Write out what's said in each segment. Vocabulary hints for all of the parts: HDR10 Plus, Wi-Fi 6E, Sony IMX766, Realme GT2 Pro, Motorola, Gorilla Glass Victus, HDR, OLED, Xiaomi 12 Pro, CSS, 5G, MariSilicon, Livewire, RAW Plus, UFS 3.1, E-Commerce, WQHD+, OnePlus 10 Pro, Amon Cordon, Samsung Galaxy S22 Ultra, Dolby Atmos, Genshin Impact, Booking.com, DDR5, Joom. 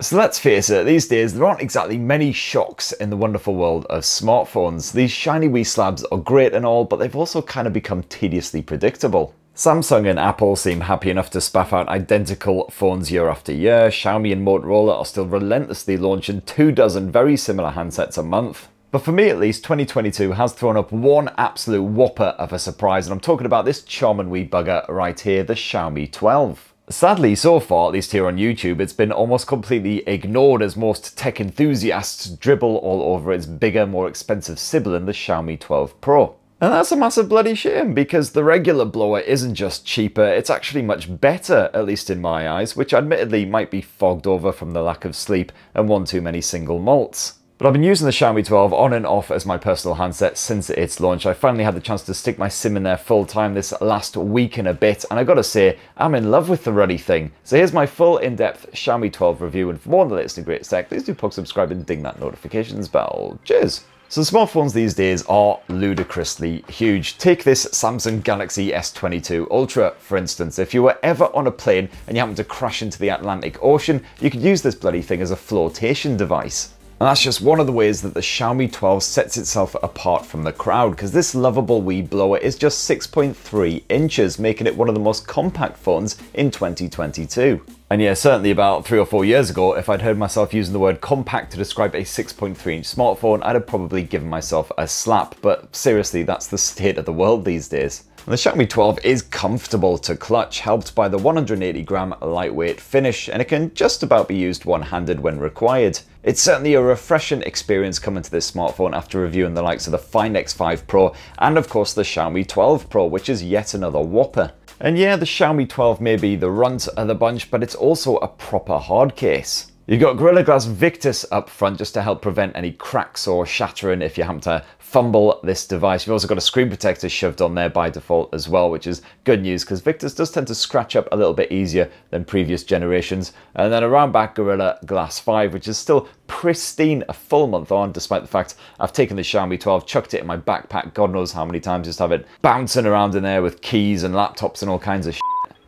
So let's face it, these days there aren't exactly many shocks in the wonderful world of smartphones. These shiny wee slabs are great and all, but they've also kind of become tediously predictable. Samsung and Apple seem happy enough to spaff out identical phones year after year. Xiaomi and Motorola are still relentlessly launching 24 very similar handsets a month. But for me at least, 2022 has thrown up one absolute whopper of a surprise, and I'm talking about this charming wee bugger right here, the Xiaomi 12. Sadly, so far, at least here on YouTube, it's been almost completely ignored as most tech enthusiasts dribble all over its bigger, more expensive sibling, the Xiaomi 12 Pro. And that's a massive bloody shame, because the regular blower isn't just cheaper, it's actually much better, at least in my eyes, which admittedly might be fogged over from the lack of sleep and one too many single malts. But I've been using the Xiaomi 12 on and off as my personal handset since its launch. I finally had the chance to stick my SIM in there full time this last week and a bit, and I gotta say, I'm in love with the ruddy thing. So here's my full in-depth Xiaomi 12 review, and for more on the latest and greatest tech, please do pop, subscribe, and ding that notifications bell. Cheers! So smartphones these days are ludicrously huge. Take this Samsung Galaxy S22 Ultra, for instance. If you were ever on a plane and you happened to crash into the Atlantic Ocean, you could use this bloody thing as a flotation device. And that's just one of the ways that the Xiaomi 12 sets itself apart from the crowd, because this lovable wee blower is just 6.3 inches, making it one of the most compact phones in 2022. And yeah, certainly about 3 or 4 years ago, if I'd heard myself using the word compact to describe a 6.3 inch smartphone, I'd have probably given myself a slap, but seriously, that's the state of the world these days. And the Xiaomi 12 is comfortable to clutch, helped by the 180-gram lightweight finish, and it can just about be used one-handed when required. It's certainly a refreshing experience coming to this smartphone after reviewing the likes of the Find X5 Pro and of course the Xiaomi 12 Pro, which is yet another whopper. And yeah, the Xiaomi 12 may be the runt of the bunch, but it's also a proper hard case. You've got Gorilla Glass Victus up front just to help prevent any cracks or shattering if you happen to fumble this device. You've also got a screen protector shoved on there by default as well, which is good news because Victus does tend to scratch up a little bit easier than previous generations. And then around back, Gorilla Glass 5, which is still pristine a full month on, despite the fact I've taken the Xiaomi 12, chucked it in my backpack God knows how many times, just have it bouncing around in there with keys and laptops and all kinds of shit.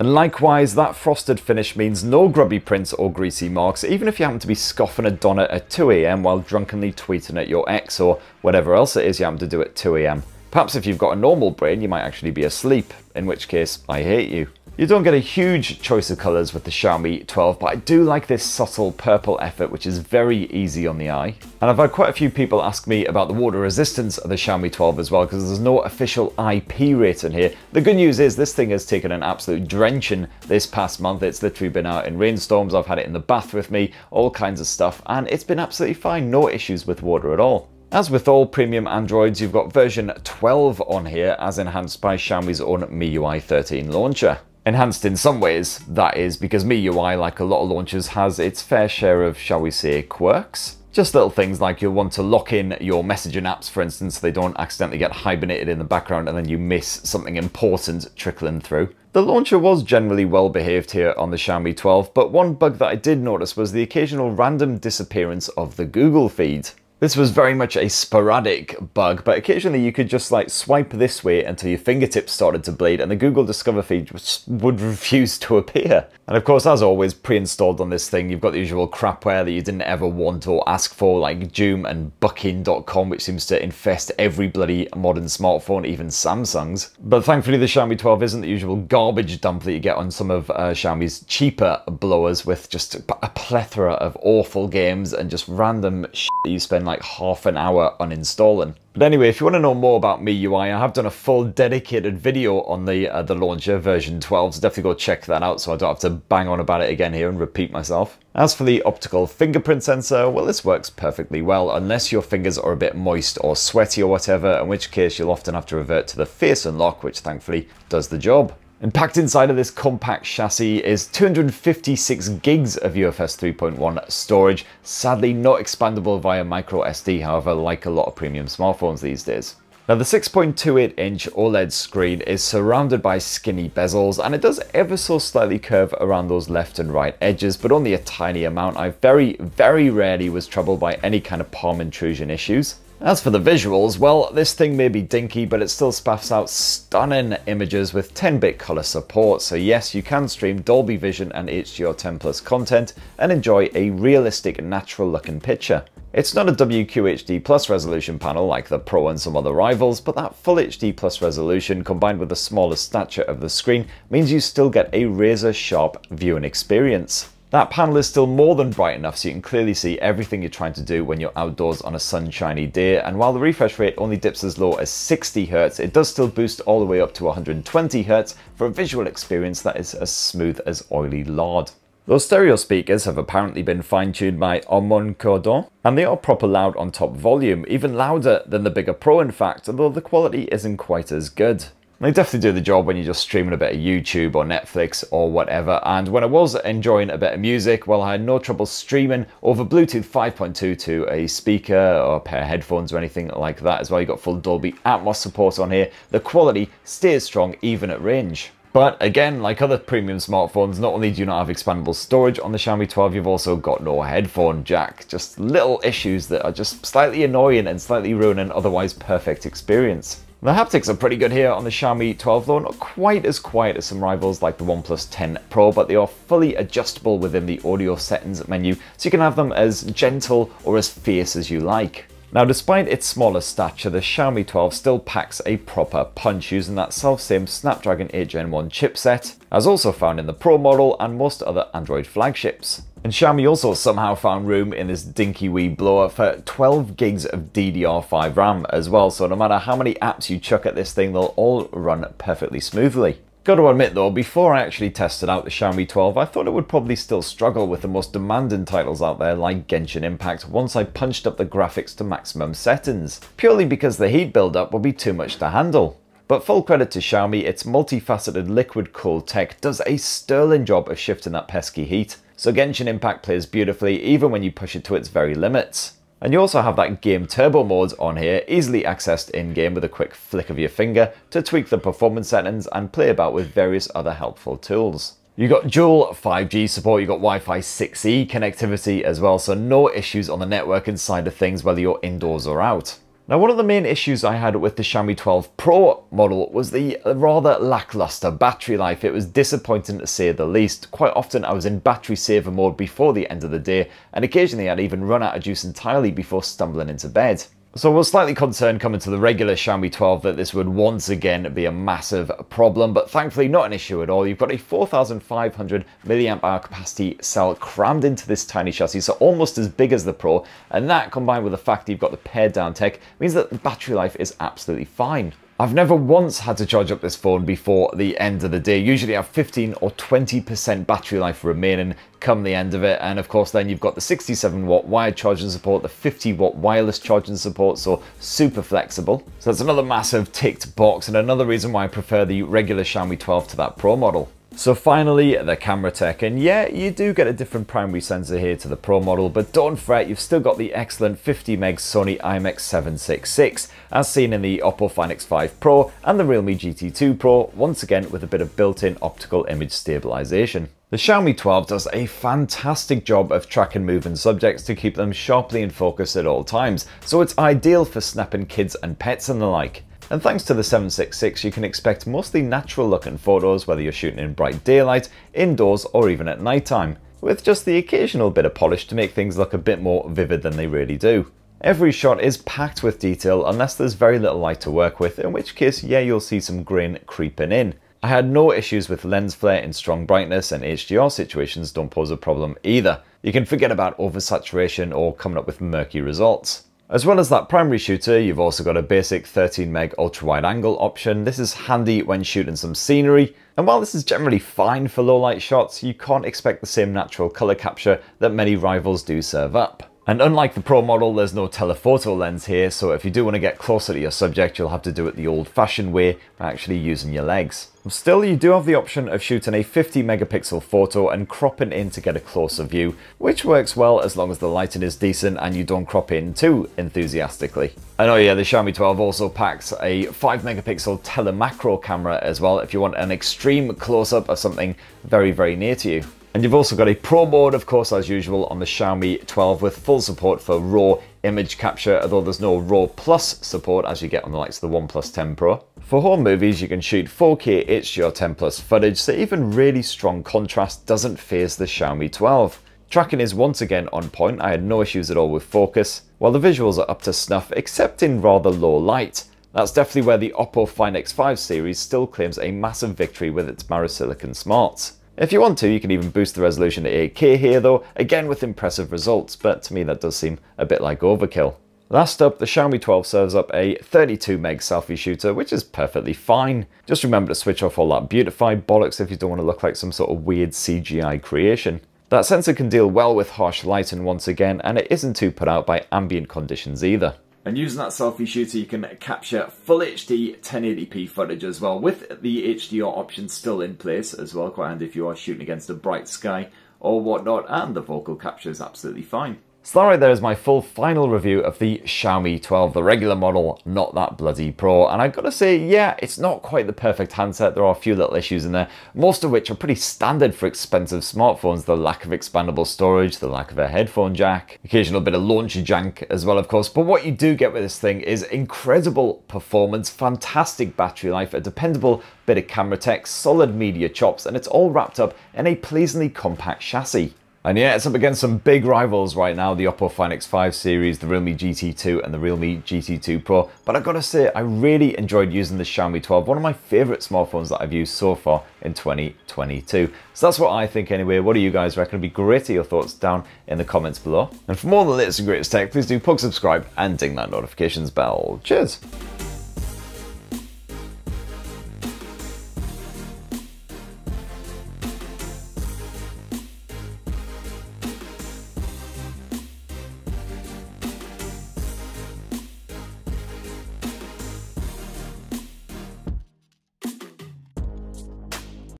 And likewise, that frosted finish means no grubby prints or greasy marks, even if you happen to be scoffing a donut at 2 AM while drunkenly tweeting at your ex or whatever else it is you happen to do at 2 AM. Perhaps if you've got a normal brain, you might actually be asleep, in which case, I hate you. You don't get a huge choice of colours with the Xiaomi 12, but I do like this subtle purple effort, which is very easy on the eye. And I've had quite a few people ask me about the water resistance of the Xiaomi 12 as well, because there's no official IP rating here. The good news is this thing has taken an absolute drenching this past month. It's literally been out in rainstorms, I've had it in the bath with me, all kinds of stuff, and it's been absolutely fine, no issues with water at all. As with all premium Androids, you've got version 12 on here, as enhanced by Xiaomi's own MIUI 13 launcher. Enhanced in some ways, that is, because MIUI, like a lot of launchers, has its fair share of, shall we say, quirks. Just little things like you'll want to lock in your messaging apps, for instance, so they don't accidentally get hibernated in the background and then you miss something important trickling through. The launcher was generally well behaved here on the Xiaomi 12, but one bug that I did notice was the occasional random disappearance of the Google feed. This was very much a sporadic bug, but occasionally you could just like swipe this way until your fingertips started to bleed and the Google Discover feed just would refuse to appear. And of course, as always, pre-installed on this thing, you've got the usual crapware that you didn't ever want or ask for, like Joom and Booking.com, which seems to infest every bloody modern smartphone, even Samsung's. But thankfully, the Xiaomi 12 isn't the usual garbage dump that you get on some of Xiaomi's cheaper blowers with just a plethora of awful games and just random shit that you spend like half an hour uninstalling. But anyway, if you want to know more about MIUI, I have done a full dedicated video on the launcher version 12, so definitely go check that out so I don't have to bang on about it again here and repeat myself. As for the optical fingerprint sensor, well, this works perfectly well, unless your fingers are a bit moist or sweaty or whatever, in which case you'll often have to revert to the face unlock, which thankfully does the job. And packed inside of this compact chassis is 256 gigs of UFS 3.1 storage, sadly not expandable via microSD, however, like a lot of premium smartphones these days. Now, the 6.28-inch OLED screen is surrounded by skinny bezels, and it does ever so slightly curve around those left and right edges, but only a tiny amount. I very, very rarely was troubled by any kind of palm intrusion issues. As for the visuals, well, this thing may be dinky, but it still spaffs out stunning images with 10-bit color support. So yes, you can stream Dolby Vision and HDR10 Plus content and enjoy a realistic, natural-looking picture. It's not a WQHD+ resolution panel like the Pro and some other rivals, but that Full HD+ resolution combined with the smaller stature of the screen means you still get a razor-sharp viewing experience. That panel is still more than bright enough so you can clearly see everything you're trying to do when you're outdoors on a sunshiny day, and while the refresh rate only dips as low as 60 Hz, it does still boost all the way up to 120 Hz for a visual experience that is as smooth as oily lard. Those stereo speakers have apparently been fine-tuned by Amon Cordon, and they are proper loud on top volume, even louder than the bigger Pro in fact, although the quality isn't quite as good. They definitely do the job when you're just streaming a bit of YouTube or Netflix or whatever, and when I was enjoying a bit of music, well, I had no trouble streaming over Bluetooth 5.2 to a speaker or a pair of headphones or anything like that as well. You've got full Dolby Atmos support on here. The quality stays strong even at range. But again, like other premium smartphones, not only do you not have expandable storage on the Xiaomi 12, you've also got no headphone jack. Just little issues that are just slightly annoying and slightly ruin an otherwise perfect experience. The haptics are pretty good here on the Xiaomi 12, though not quite as quiet as some rivals like the OnePlus 10 Pro, but they are fully adjustable within the audio settings menu, so you can have them as gentle or as fierce as you like. Now, despite its smaller stature, the Xiaomi 12 still packs a proper punch using that self-same Snapdragon 8 Gen 1 chipset, as also found in the Pro model and most other Android flagships. And Xiaomi also somehow found room in this dinky wee blower for 12 gigs of DDR5 RAM as well, so no matter how many apps you chuck at this thing, they'll all run perfectly smoothly. Got to admit though, before I actually tested out the Xiaomi 12, I thought it would probably still struggle with the most demanding titles out there like Genshin Impact once I punched up the graphics to maximum settings, purely because the heat buildup would be too much to handle. But full credit to Xiaomi, its multifaceted liquid-cooled tech does a sterling job of shifting that pesky heat, so Genshin Impact plays beautifully even when you push it to its very limits. And you also have that game turbo mode on here, easily accessed in-game with a quick flick of your finger to tweak the performance settings and play about with various other helpful tools. You've got dual 5G support, you've got Wi-Fi 6E connectivity as well, so no issues on the networking side of things whether you're indoors or out. Now, one of the main issues I had with the Xiaomi 12 Pro model was the rather lackluster battery life. It was disappointing to say the least. Quite often I was in battery saver mode before the end of the day, and occasionally I'd even run out of juice entirely before stumbling into bed. So I was slightly concerned coming to the regular Xiaomi 12 that this would once again be a massive problem, but thankfully not an issue at all. You've got a 4,500 mAh capacity cell crammed into this tiny chassis, so almost as big as the Pro, and that combined with the fact that you've got the pared down tech means that the battery life is absolutely fine. I've never once had to charge up this phone before the end of the day. Usually I have 15 or 20% battery life remaining come the end of it, and of course then you've got the 67-watt wired charging support, the 50-watt wireless charging support, so super flexible. So that's another massive ticked box and another reason why I prefer the regular Xiaomi 12 to that Pro model. So finally, the camera tech, and yeah, you do get a different primary sensor here to the Pro model, but don't fret, you've still got the excellent 50 meg Sony IMX766 as seen in the Oppo Find X5 Pro and the Realme GT2 Pro, once again with a bit of built-in optical image stabilization. The Xiaomi 12 does a fantastic job of tracking moving subjects to keep them sharply in focus at all times, so it's ideal for snapping kids and pets and the like. And thanks to the 766, you can expect mostly natural looking photos whether you're shooting in bright daylight, indoors or even at night time, with just the occasional bit of polish to make things look a bit more vivid than they really do. Every shot is packed with detail unless there's very little light to work with, in which case yeah, you'll see some grain creeping in. I had no issues with lens flare in strong brightness, and HDR situations don't pose a problem either. You can forget about oversaturation or coming up with murky results. As well as that primary shooter, you've also got a basic 13 meg ultra wide angle option. This is handy when shooting some scenery, and while this is generally fine for low light shots, you can't expect the same natural color capture that many rivals do serve up. And unlike the Pro model, there's no telephoto lens here, so if you do want to get closer to your subject, you'll have to do it the old-fashioned way by actually using your legs. Still, you do have the option of shooting a 50 megapixel photo and cropping in to get a closer view, which works well as long as the lighting is decent and you don't crop in too enthusiastically. And oh yeah, the Xiaomi 12 also packs a 5 megapixel telemacro camera as well if you want an extreme close-up of something very, very near to you. And you've also got a Pro mode, of course, as usual on the Xiaomi 12 with full support for RAW image capture, although there's no RAW Plus support as you get on the likes of the OnePlus 10 Pro. For home movies, you can shoot 4K HDR10 Plus footage, so even really strong contrast doesn't faze the Xiaomi 12. Tracking is once again on point. I had no issues at all with focus, while the visuals are up to snuff, except in rather low light. That's definitely where the Oppo Find X5 series still claims a massive victory with its MariSilicon smarts. If you want to, you can even boost the resolution to 8K here though, again with impressive results, but to me that does seem a bit like overkill. Last up, the Xiaomi 12 serves up a 32 meg selfie shooter, which is perfectly fine. Just remember to switch off all that beautify bollocks if you don't want to look like some sort of weird CGI creation. That sensor can deal well with harsh lighting once again, and it isn't too put out by ambient conditions either. And using that selfie shooter, you can capture full HD 1080p footage as well, with the HDR option still in place as well, quite handy if you are shooting against a bright sky or whatnot, and the vocal capture is absolutely fine. So that right there is my full final review of the Xiaomi 12, the regular model, not that bloody Pro. And I've got to say, yeah, it's not quite the perfect handset. There are a few little issues in there, most of which are pretty standard for expensive smartphones. The lack of expandable storage, the lack of a headphone jack, occasional bit of launchy jank as well, of course. But what you do get with this thing is incredible performance, fantastic battery life, a dependable bit of camera tech, solid media chops, and it's all wrapped up in a pleasingly compact chassis. And yeah, it's up against some big rivals right now, the Oppo Find X5 series, the Realme GT2 and the Realme GT2 Pro. But I've got to say, I really enjoyed using the Xiaomi 12, one of my favorite smartphones that I've used so far in 2022. So that's what I think anyway. What do you guys reckon? It'd be great to hear your thoughts down in the comments below. And for more of the latest and greatest tech, please do plug, subscribe and ding that notifications bell. Cheers.